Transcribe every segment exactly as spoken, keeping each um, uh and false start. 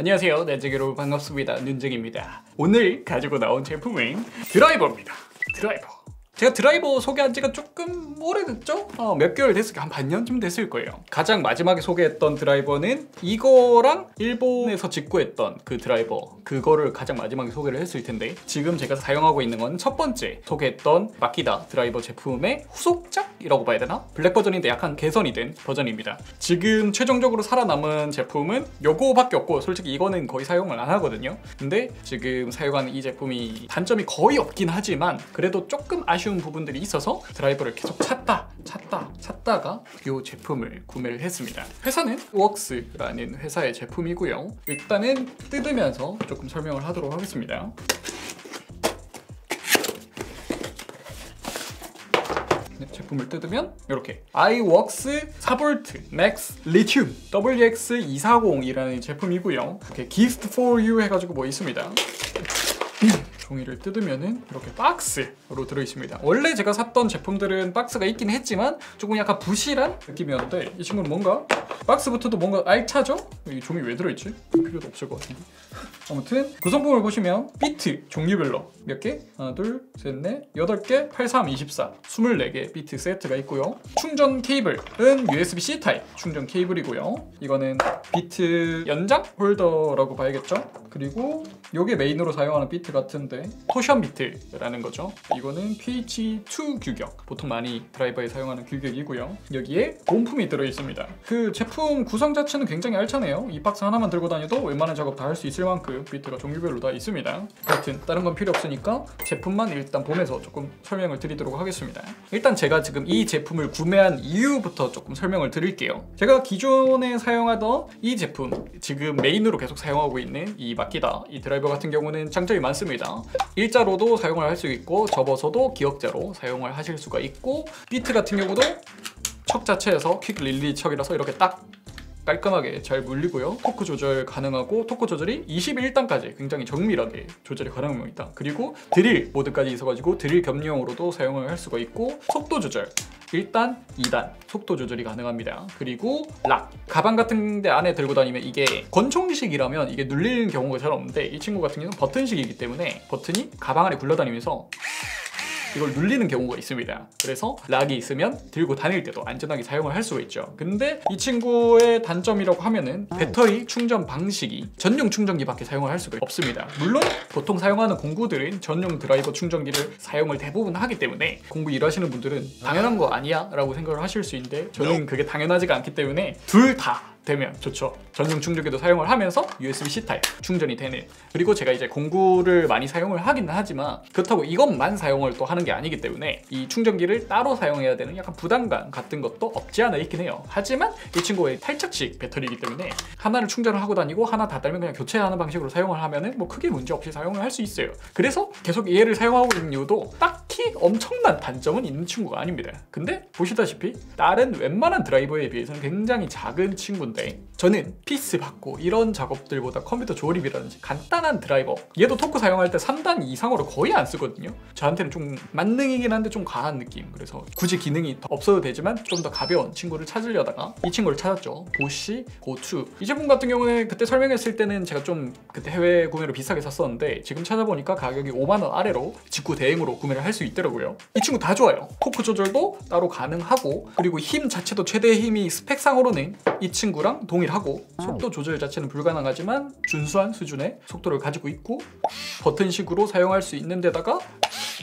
안녕하세요, 난쟁이 여러분 반갑습니다. 눈쟁입니다. 오늘 가지고 나온 제품은 드라이버입니다. 드라이버. 제가 드라이버 소개한 지가 조금 오래됐죠? 어, 몇 개월 됐을까? 한 반년쯤 됐을 거예요. 가장 마지막에 소개했던 드라이버는 이거랑 일본에서 직구했던 그 드라이버, 그거를 가장 마지막에 소개를 했을 텐데, 지금 제가 사용하고 있는 건 첫 번째 소개했던 마키다 드라이버 제품의 후속작이라고 봐야 되나? 블랙 버전인데 약간 개선이 된 버전입니다. 지금 최종적으로 살아남은 제품은 요거밖에 없고, 솔직히 이거는 거의 사용을 안 하거든요. 근데 지금 사용하는 이 제품이 단점이 거의 없긴 하지만 그래도 조금 아쉬운 부분들이 있어서 드라이버를 계속 찾다 찾다 찾다가 이 제품을 구매를 했습니다. 회사는 웍스라는 회사의 제품이고요. 일단은 뜯으면서 조금 설명을 하도록 하겠습니다. 네, 제품을 뜯으면 이렇게 아이웍스 사 볼트 맥스 리튬 더블유 엑스 이백사십이라는 제품이고요. 이렇게 Gift for You 해가지고 뭐 있습니다. 종이를 뜯으면은 이렇게 박스로 들어있습니다. 원래 제가 샀던 제품들은 박스가 있긴 했지만 조금 약간 부실한 느낌이었는데, 이 친구는 뭔가 박스부터도 뭔가 알차죠? 이 종이 왜 들어있지? 필요도 없을 것 같은데. 아무튼 구성품을 보시면 비트 종류별로 몇 개? 하나, 둘, 셋, 넷, 여덟 개, 팔, 삼, 이십사, 스물네 개 비트 세트가 있고요. 충전 케이블은 유 에스 비 씨 타입 충전 케이블이고요. 이거는 비트 연장 홀더라고 봐야겠죠? 그리고 요게 메인으로 사용하는 비트 같은데 토션 비트라는 거죠. 이거는 피 에이치 투 규격, 보통 많이 드라이버에 사용하는 규격이고요. 여기에 본품이 들어있습니다. 그 제품 구성 자체는 굉장히 알차네요. 이 박스 하나만 들고 다녀도 웬만한 작업 다 할 수 있을 만큼 비트가 종류별로 다 있습니다. 하여튼 다른 건 필요 없으니까 제품만 일단 보면서 조금 설명을 드리도록 하겠습니다. 일단 제가 지금 이 제품을 구매한 이유부터 조금 설명을 드릴게요. 제가 기존에 사용하던 이 제품, 지금 메인으로 계속 사용하고 있는 이 마키다 이 드라이버 같은 경우는 장점이 많습니다. 일자로도 사용을 할 수 있고, 접어서도 기역자로 사용을 하실 수가 있고, 비트 같은 경우도 척 자체에서 퀵 릴리 척이라서 이렇게 딱 깔끔하게 잘 물리고요. 토크 조절 가능하고, 토크 조절이 이십일 단까지 굉장히 정밀하게 조절이 가능합니다. 그리고 드릴 모드까지 있어가지고 드릴 겸용으로도 사용을 할 수가 있고, 속도 조절 일단, 이 단 속도 조절이 가능합니다. 그리고 락, 가방 같은 데 안에 들고 다니면, 이게 권총식이라면 이게 눌리는 경우가 잘 없는데 이 친구 같은 경우는 버튼식이기 때문에 버튼이 가방 안에 굴러다니면서 이걸 눌리는 경우가 있습니다. 그래서 락이 있으면 들고 다닐 때도 안전하게 사용을 할 수가 있죠. 근데 이 친구의 단점이라고 하면은 배터리 충전 방식이 전용 충전기밖에 사용을 할 수가 없습니다. 물론 보통 사용하는 공구들은 전용 드라이버 충전기를 사용을 대부분 하기 때문에 공구 일하시는 분들은 당연한 거 아니야? 라고 생각을 하실 수 있는데, 저는 그게 당연하지가 않기 때문에 둘 다 되면 좋죠. 전용 충전기도 사용을 하면서 유 에스 비 씨 타입 충전이 되는, 그리고 제가 이제 공구를 많이 사용을 하긴 하지만 그렇다고 이것만 사용을 또 하는 게 아니기 때문에 이 충전기를 따로 사용해야 되는 약간 부담감 같은 것도 없지 않아 있긴 해요. 하지만 이 친구의 탈착식 배터리이기 때문에 하나를 충전을 하고 다니고 하나 다 달면 그냥 교체하는 방식으로 사용을 하면은 뭐 크게 문제 없이 사용을 할 수 있어요. 그래서 계속 얘를 사용하고 있는 이유도 딱히 엄청난 단점은 있는 친구가 아닙니다. 근데 보시다시피 다른 웬만한 드라이버에 비해서는 굉장히 작은 친구인데, 저는 피스 받고 이런 작업들보다 컴퓨터 조립이라든지 간단한 드라이버, 얘도 토크 사용할 때 삼 단 이상으로 거의 안 쓰거든요. 저한테는 좀 만능이긴 한데 좀 과한 느낌, 그래서 굳이 기능이 없어도 되지만 좀 더 가벼운 친구를 찾으려다가 이 친구를 찾았죠. 보쉬 고투. 이 제품 같은 경우는 그때 설명했을 때는 제가 좀 그때 해외 구매로 비싸게 샀었는데, 지금 찾아보니까 가격이 오만 원 아래로 직구 대행으로 구매를 할 수 있더라고요. 이 친구 다 좋아요. 토크 조절도 따로 가능하고, 그리고 힘 자체도 최대 힘이 스펙상으로는 이 친구랑 동일하고, 속도 조절 자체는 불가능하지만 준수한 수준의 속도를 가지고 있고, 버튼식으로 사용할 수 있는 데다가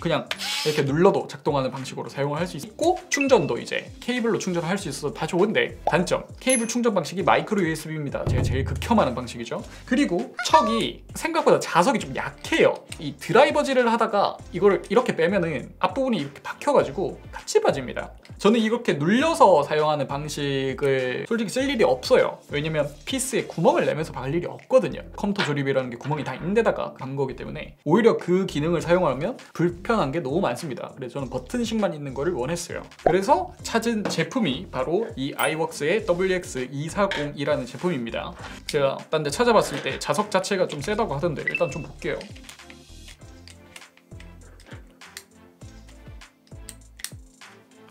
그냥 이렇게 눌러도 작동하는 방식으로 사용을 할 수 있고, 충전도 이제 케이블로 충전을 할 수 있어서 다 좋은데, 단점 케이블 충전 방식이 마이크로 유 에스 비입니다. 제가 제일 극혐하는 방식이죠. 그리고 척이 생각보다 자석이 좀 약해요. 이 드라이버질을 하다가 이거를 이렇게 빼면은 앞부분이 이렇게 박혀가지고 같이 빠집니다. 저는 이렇게 눌려서 사용하는 방식을 솔직히 쓸 일이 없어요. 왜냐면 피스에 구멍을 내면서 박을 일이 없거든요. 컴퓨터 조립이라는 게 구멍이 다 있는데다가 간 거기 때문에 오히려 그 기능을 사용하면 불편한 게 너무 많습니다. 그래서 저는 버튼식만 있는 거를 원했어요. 그래서 찾은 제품이 바로 이 아이웍스의 더블유 엑스 이백사십이라는 제품입니다. 제가 딴 데 찾아봤을 때 자석 자체가 좀 세다고 하던데 일단 좀 볼게요.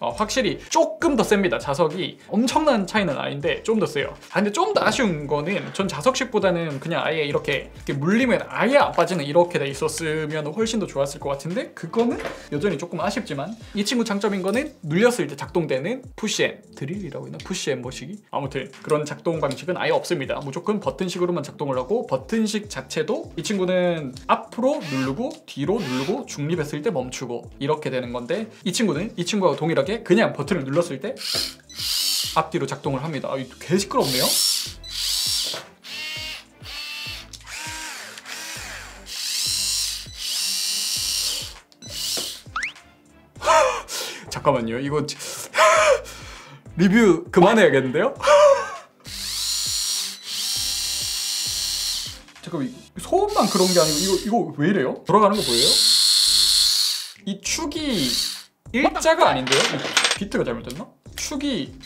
어, 확실히 조금 더 셉니다. 자석이 엄청난 차이는 아닌데 좀 더 세요. 아, 근데 좀 더 아쉬운 거는 전 자석식보다는 그냥 아예 이렇게, 이렇게 물리면 아예 안 빠지는 이렇게 돼 있었으면 훨씬 더 좋았을 것 같은데 그거는 여전히 조금 아쉽지만 이 친구 장점인 거는 눌렸을 때 작동되는 푸시앤 드릴이라고 했나? 푸시앤 머시기? 아무튼 그런 작동 방식은 아예 없습니다. 무조건 버튼식으로만 작동을 하고 버튼식 자체도 이 친구는 앞으로 누르고 뒤로 누르고 중립했을 때 멈추고 이렇게 되는 건데 이 친구는 이 친구하고 동일하게 그냥 버튼을 눌렀을 때 앞뒤로 작동을 합니다. 아, 이거 개 시끄럽네요. 잠깐만요. 이거 리뷰 그만해야겠는데요? 잠깐만, 소음만 그런 게 아니고 이거 이거 왜 이래요? 돌아가는 거 보여요? 이 축이 일자가 아닌데요? 비트가 잘못됐나? 축이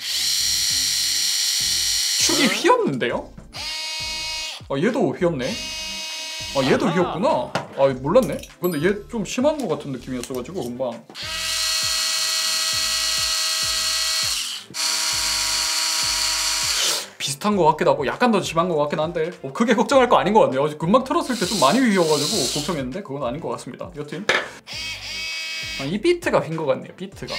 축이 휘었는데요? 아, 얘도 휘었네. 아, 얘도 휘었구나. 아, 몰랐네. 근데 얘 좀 심한 거 같은 느낌이었어가지고 금방. 비슷한 것 같기도 하고 약간 더 심한 것 같긴 한데 어, 그게 걱정할 거 아닌 것 같네요. 금방 틀었을 때 좀 많이 휘어가지고 걱정했는데 그건 아닌 것 같습니다. 여튼 아, 이 비트가 휜 것 같네요. 비트가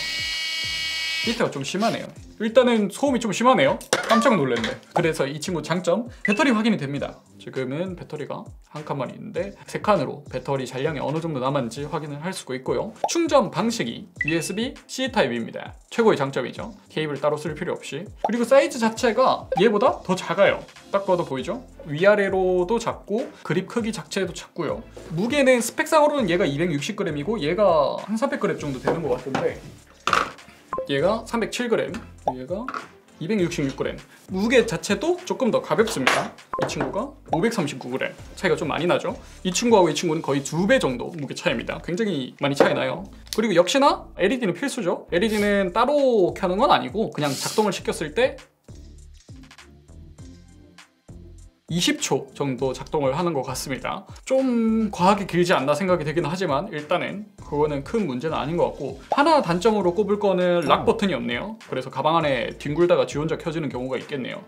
비트가 좀 심하네요. 일단은 소음이 좀 심하네요. 깜짝 놀랐네. 그래서 이 친구 장점 배터리 확인이 됩니다. 지금은 배터리가 한 칸만 있는데 세 칸으로 배터리 잔량이 어느 정도 남았는지 확인을 할 수가 있고요. 충전 방식이 유에스비 씨 타입입니다. 최고의 장점이죠. 케이블 따로 쓸 필요 없이. 그리고 사이즈 자체가 얘보다 더 작아요. 딱 봐도 보이죠? 위아래로도 작고 그립 크기 자체도 작고요. 무게는 스펙상으로는 얘가 이백육십 그램이고 얘가 한 삼백 그램 정도 되는 것 같은데 얘가 삼백칠 그램, 얘가 이백육십육 그램. 무게 자체도 조금 더 가볍습니다. 이 친구가 오백삼십구 그램. 차이가 좀 많이 나죠? 이 친구하고 이 친구는 거의 두 배 정도 무게 차이입니다. 굉장히 많이 차이 나요. 그리고 역시나 엘이디는 필수죠. 엘이디는 따로 켜는 건 아니고 그냥 작동을 시켰을 때 이십 초 정도 작동을 하는 것 같습니다. 좀 과하게 길지 않나 생각이 되긴 하지만 일단은 그거는 큰 문제는 아닌 것 같고 하나 단점으로 꼽을 거는 락 버튼이 없네요. 그래서 가방 안에 뒹굴다가 지 혼자 켜지는 경우가 있겠네요.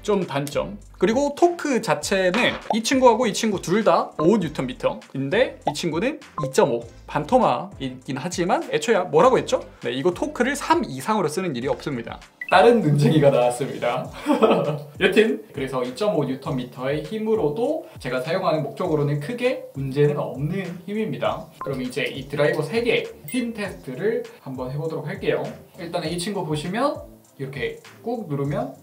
좀 단점. 그리고 토크 자체는 이 친구하고 이 친구 둘 다 오 뉴턴미터인데 이 친구는 이 점 오 반토막이긴 하지만 애초에 뭐라고 했죠? 네, 이거 토크를 삼 이상으로 쓰는 일이 없습니다. 다른 눈쟁이가 나왔습니다. 여튼 그래서 이 점 오 뉴턴미터의 힘으로도 제가 사용하는 목적으로는 크게 문제는 없는 힘입니다. 그럼 이제 이 드라이버 세 개 힘 테스트를 한번 해보도록 할게요. 일단은 이 친구 보시면 이렇게 꾹 누르면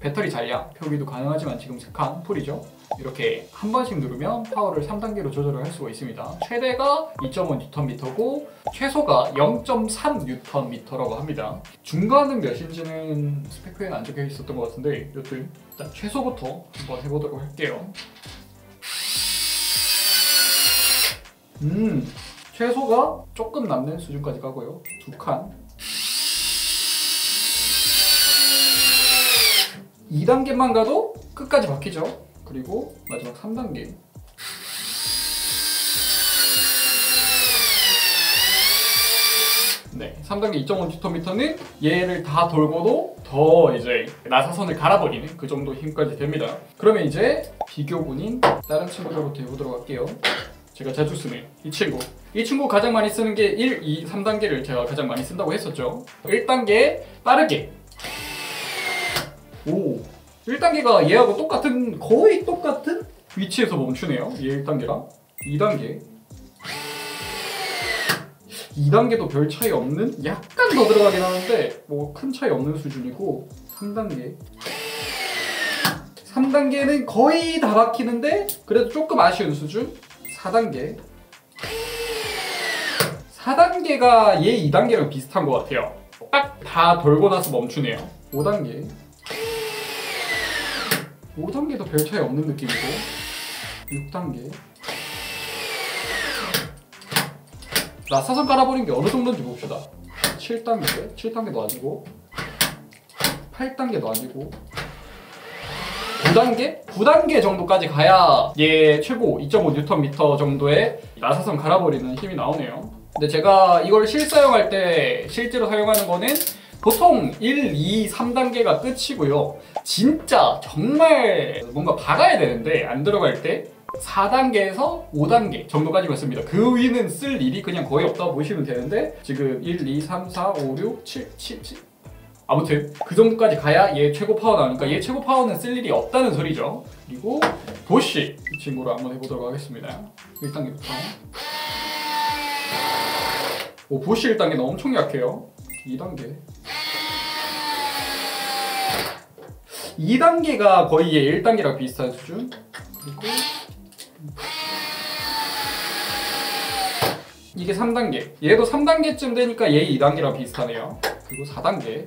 배터리 잔량 표기도 가능하지만 지금 세 칸 풀이죠. 이렇게 한 번씩 누르면 파워를 삼 단계로 조절을 할 수가 있습니다. 최대가 이 점 오 뉴턴미터고 최소가 영 점 삼 뉴턴미터라고 합니다. 중간은 몇인지는 스펙표에는 안 적혀 있었던 것 같은데 여튼 일단 최소부터 한번 해보도록 할게요. 음, 최소가 조금 남는 수준까지 가고요. 두 칸 이 단계만 가도 끝까지 박히죠. 그리고 마지막 삼 단계 네, 삼 단계 이 점 오 뉴턴미터는 얘를 다 돌고도 더 이제 나사선을 갈아버리는 그 정도 힘까지 됩니다. 그러면 이제 비교군인 다른 친구들부터 해보도록 할게요. 제가 자주 쓰는 이 친구 이 친구 가장 많이 쓰는 게 일, 이, 삼 단계를 제가 가장 많이 쓴다고 했었죠. 일 단계 빠르게 오, 일 단계가 얘하고 똑같은 거의 똑같은 위치에서 멈추네요. 얘 일 단계랑 이 단계 이 단계도 별 차이 없는 약간 더 들어가긴 하는데 뭐 큰 차이 없는 수준이고 삼 단계 삼 단계는 거의 다 박히는데 그래도 조금 아쉬운 수준 사 단계 사 단계가 얘 이 단계랑 비슷한 것 같아요. 딱 다 돌고 나서 멈추네요. 오 단계 오 단계도 별 차이 없는 느낌이고 육 단계 나사선 깔아버린 게 어느 정도인지 봅시다. 칠 단계 칠 단계도 아니고 팔 단계도 아니고 구 단계? 구 단계 정도까지 가야 얘 최고 이 점 오 뉴턴미터 정도의 나사선 갈아버리는 힘이 나오네요. 근데 제가 이걸 실사용할 때 실제로 사용하는 거는 보통 일, 이, 삼 단계가 끝이고요. 진짜 정말 뭔가 박아야 되는데 안 들어갈 때 사 단계에서 오 단계 정도까지만 씁니다. 그 위는 쓸 일이 그냥 거의 없다고 보시면 되는데 지금 일, 이, 삼, 사, 오, 육, 칠, 칠, 칠 아무튼 그 정도까지 가야 얘 최고 파워 나오니까 얘 최고 파워는 쓸 일이 없다는 소리죠. 그리고 보쉬 이 친구로 한번 해보도록 하겠습니다. 일 단계부터 오, 보쉬 일 단계는 엄청 약해요. 이 단계 이 단계가 거의 얘 일 단계랑 비슷한 수준. 그리고 이게 삼 단계 얘도 삼 단계쯤 되니까 얘 이 단계랑 비슷하네요. 그리고 사 단계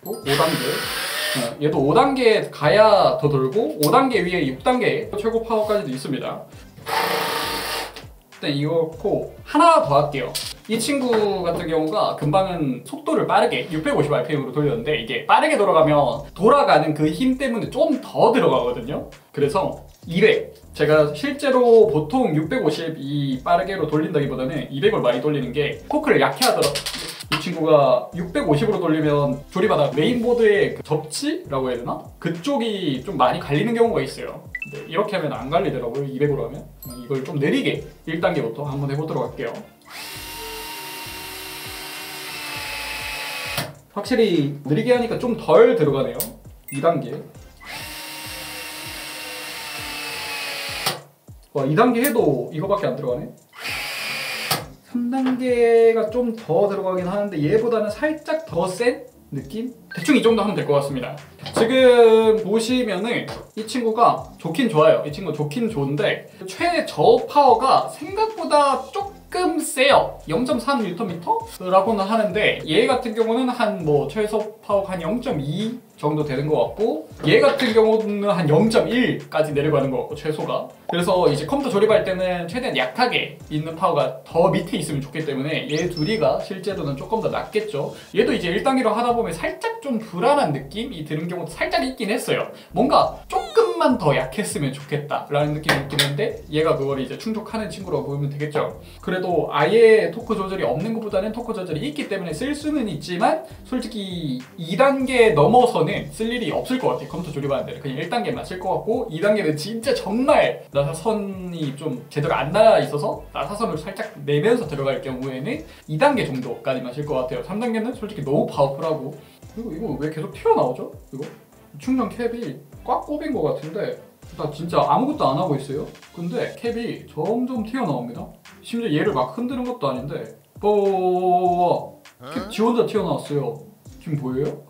그리고 오 단계 얘도 오 단계 가야 더 돌고 오 단계 위에 육 단계 최고 파워까지도 있습니다. 일단 이거고 하나 더 할게요. 이 친구 같은 경우가 금방은 속도를 빠르게 육백오십 알피엠으로 돌렸는데 이게 빠르게 돌아가면 돌아가는 그 힘 때문에 좀 더 들어가거든요. 그래서 이백 제가 실제로 보통 육백오십이 빠르게로 돌린다기보다는 이백을 많이 돌리는 게 포크를 약해 하더라고요. 이 친구가 육백오십으로 돌리면 조립하다 메인보드의 그 접지라고 해야 되나? 그쪽이 좀 많이 갈리는 경우가 있어요. 네, 이렇게 하면 안 갈리더라고요. 이백으로 하면 이걸 좀 느리게 일 단계부터 한번 해보도록 할게요. 확실히 느리게 하니까 좀 덜 들어가네요. 이 단계 와 이 단계 해도 이거밖에 안 들어가네. 삼 단계가 좀 더 들어가긴 하는데 얘보다는 살짝 더 센 느낌? 대충 이 정도 하면 될 것 같습니다. 지금 보시면은 이 친구가 좋긴 좋아요. 이 친구 좋긴 좋은데 최저 파워가 생각보다 조금 세요. 영 점 삼 뉴턴미터? 라고는 하는데 얘 같은 경우는 한 뭐 최소 파워가 한 영 점 이 정도 되는 것 같고 얘 같은 경우는 한 영 점 일까지 내려가는 것 같고 최소가 그래서 이제 컴퓨터 조립할 때는 최대한 약하게 있는 파워가 더 밑에 있으면 좋기 때문에 얘 둘이가 실제로는 조금 더 낮겠죠. 얘도 이제 일 단계로 하다 보면 살짝 좀 불안한 느낌이 드는 경우도 살짝 있긴 했어요. 뭔가 조금만 더 약했으면 좋겠다 라는 느낌이 있긴 했는데 얘가 그걸 이제 충족하는 친구라고 보면 되겠죠. 그래도 아예 토크 조절이 없는 것보다는 토크 조절이 있기 때문에 쓸 수는 있지만 솔직히 이 단계 넘어서는 쓸 일이 없을 것 같아요. 컴퓨터 조립하는 데는 그냥 일 단계만 쓸 것 같고 이 단계는 진짜 정말 나사선이 좀 제대로 안 날아 있어서 나사선을 살짝 내면서 들어갈 경우에는 이 단계 정도까지만 쓸 것 같아요. 삼 단계는 솔직히 너무 파워풀하고 그리고 이거 왜 계속 튀어나오죠? 이거 충전 캡이 꽉 꼽힌 것 같은데 나 진짜 아무것도 안 하고 있어요. 근데 캡이 점점 튀어나옵니다. 심지어 얘를 막 흔드는 것도 아닌데 어... 캡 지 혼자 튀어나왔어요. 지금 보여요?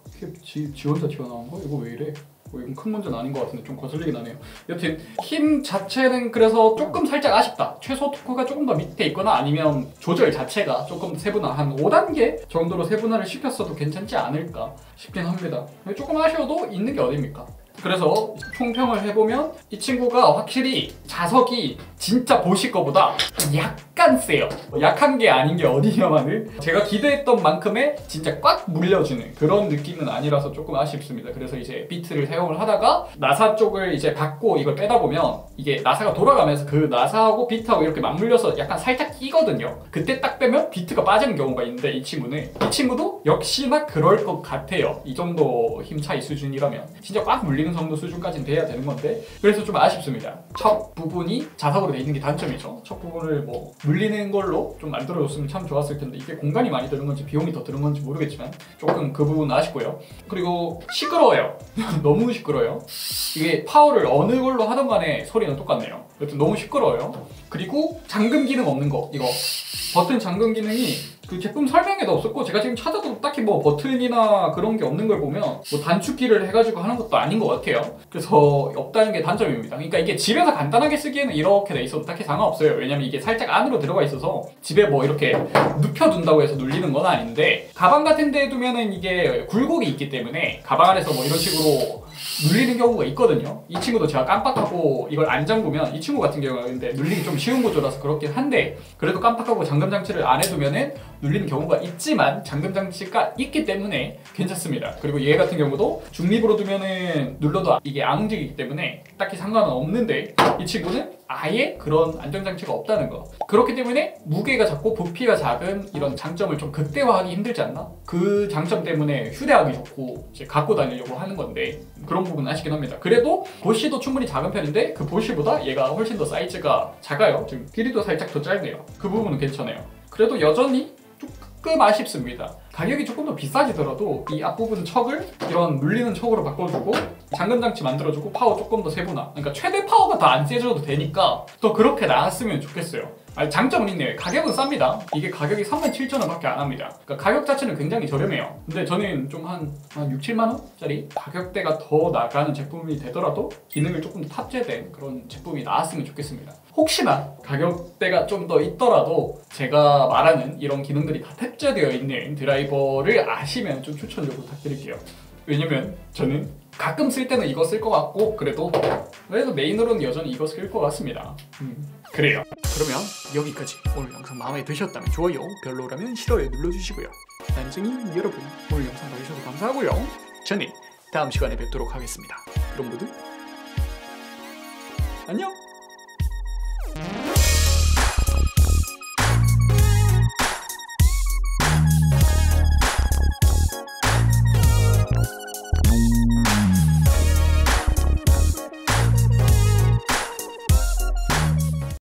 지, 지 혼자 튀어나온 거? 이거 왜 이래? 뭐 이건 큰 문제는 아닌 것 같은데 좀 거슬리긴 하네요. 여튼 힘 자체는 그래서 조금 살짝 아쉽다. 최소 토크가 조금 더 밑에 있거나 아니면 조절 자체가 조금 세분화 한 오 단계 정도로 세분화를 시켰어도 괜찮지 않을까 싶긴 합니다. 조금 아쉬워도 있는 게 어딥니까? 그래서 총평을 해보면 이 친구가 확실히 자석이 진짜 보실 거보다 약간 세요. 약한 게 아닌 게 어디냐면은 제가 기대했던 만큼의 진짜 꽉 물려주는 그런 느낌은 아니라서 조금 아쉽습니다. 그래서 이제 비트를 사용을 하다가 나사 쪽을 이제 받고 이걸 빼다 보면 이게 나사가 돌아가면서 그 나사하고 비트하고 이렇게 맞물려서 약간 살짝 끼거든요. 그때 딱 빼면 비트가 빠지는 경우가 있는데 이 친구는 이 친구도 역시나 그럴 것 같아요. 이 정도 힘 차이 수준이라면 진짜 꽉 물리는 정도 수준까지는 돼야 되는 건데 그래서 좀 아쉽습니다. 첫 부분이 자석으로 돼 있는 게 단점이죠. 첫 부분을 뭐 물리는 걸로 좀 만들어줬으면 참 좋았을 텐데 이게 공간이 많이 드는 건지 비용이 더 드는 건지 모르겠지만 조금 그 부분은 아쉽고요. 그리고 시끄러워요. 너무 시끄러워요. 이게 파워를 어느 걸로 하던 간에 소리는 똑같네요. 여튼 너무 시끄러워요. 그리고 잠금 기능 없는 거 이거 버튼 잠금 기능이 그 제품 설명에도 없었고 제가 지금 찾아도 딱히 뭐 버튼이나 그런 게 없는 걸 보면 뭐 단축키를 해가지고 하는 것도 아닌 것 같아요. 그래서 없다는 게 단점입니다. 그러니까 이게 집에서 간단하게 쓰기에는 이렇게 돼 있어도 딱히 상관없어요. 왜냐면 이게 살짝 안으로 들어가 있어서 집에 뭐 이렇게 눕혀둔다고 해서 눌리는 건 아닌데 가방 같은 데 두면은 이게 굴곡이 있기 때문에 가방 안에서 뭐 이런 식으로 눌리는 경우가 있거든요. 이 친구도 제가 깜빡하고 이걸 안 잠그면 이 친구 같은 경우는 근데 눌리기 좀 쉬운 구조라서 그렇긴 한데 그래도 깜빡하고 잠금 장치를 안 해두면은 눌리는 경우가 있지만 잠금 장치가 있기 때문에 괜찮습니다. 그리고 얘 같은 경우도 중립으로 두면은 눌러도 이게 안 움직이기 때문에 딱히 상관은 없는데, 이 친구는 아예 그런 안정장치가 없다는 거. 그렇기 때문에 무게가 작고 부피가 작은 이런 장점을 좀 극대화하기 힘들지 않나? 그 장점 때문에 휴대하기 좋고 이제 갖고 다니려고 하는 건데 그런 부분은 아쉽긴 합니다. 그래도 보쉬도 충분히 작은 편인데 그 보쉬보다 얘가 훨씬 더 사이즈가 작아요. 지금 길이도 살짝 더 짧네요. 그 부분은 괜찮아요. 그래도 여전히 조금 아쉽습니다. 가격이 조금 더 비싸지더라도 이 앞부분 척을 이런 물리는 척으로 바꿔주고 잠금장치 만들어주고 파워 조금 더 세분화, 그러니까 최대 파워가 다 안 세져도 되니까 또 그렇게 나왔으면 좋겠어요. 아니, 장점은 있네요. 가격은 쌉니다. 이게 가격이 삼만 칠천 원 밖에 안 합니다. 그러니까 가격 자체는 굉장히 저렴해요. 근데 저는 좀 한 한 육, 칠만 원짜리 가격대가 더 나가는 제품이 되더라도 기능을 조금 더 탑재된 그런 제품이 나왔으면 좋겠습니다. 혹시나 가격대가 좀 더 있더라도 제가 말하는 이런 기능들이 다 탑재되어 있는 드라이버를 아시면 좀 추천 좀 부탁드릴게요. 왜냐면 저는 가끔 쓸 때는 이거 쓸 것 같고 그래도 그래도 메인으로는 여전히 이거 쓸 것 같습니다. 음, 그래요. 그러면 여기까지. 오늘 영상 마음에 드셨다면 좋아요, 별로라면 싫어요 눌러주시고요. 난쟁이 여러분, 오늘 영상 봐주셔서 감사하고요. 저는 다음 시간에 뵙도록 하겠습니다. 그럼 모두 안녕!